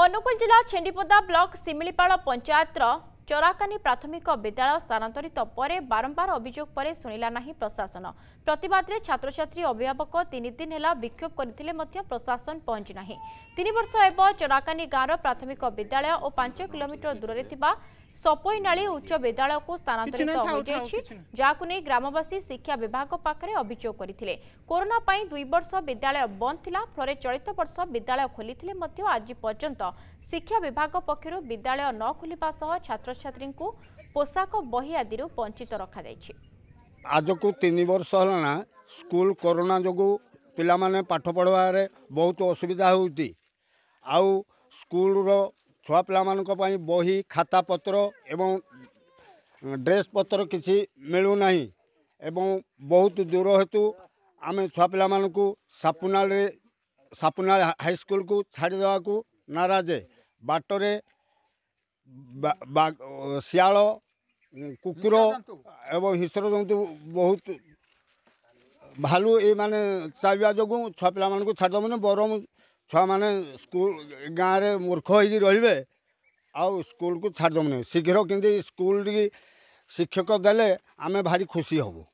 अनुगुल जिला छेंडीपदा ब्लॉक शिमिलीपाल पंचायतर चराकानी प्राथमिक विद्यालय स्थानांतरित पर बारंबार अभियोग पर सुनिला नहीं प्रशासन। प्रतिवाद में छात्र छात्री अभिभावक तीन दिन है विक्षोभ करते प्रशासन पहुंची ना। 3 वर्ष एवं चराकानी गाँव प्राथमिक विद्यालय और 5 किलोमीटर दूर में सपोई नाली उच्च विद्यालय को स्थानांतरित हो जाएगी, जहां नहीं ग्रामवासी शिक्षा विभाग पाखे अभियोग करते। कोरोना पर 2 वर्ष विद्यालय बंद था, फल चलित वर्ष विद्यालय खोली आज पर्यंत शिक्षा विभाग पक्षर विद्यालय न खोलने सह छात्र छात्री को पोशाक बही आदि वंचित रखा। आज को 3 वर्ष होगा स्कूल कोरोना जो पे पाठ पढ़वे बहुत असुविधा होती। आउ स्कूल छुआ पाई बही खाता पत्र एवं ड्रेस पत्र किसी मिलूना एवं बहुत दूर हेतु आम छुआ पा सापुनाल हाईस्कूल को छाड़देवा को नाराजे। बाटरे शियाल कुकुर एवं हिंस्र जंतु बहुत भालू ये चावा जो छुआ पा छाड़देव बरम छुआ मैंने स्कूल गाँव में मूर्ख होगी रे स्कूल को छाड़देव शीघ्र के स्कूल शिक्षक देले आमे भारी खुशी हबु।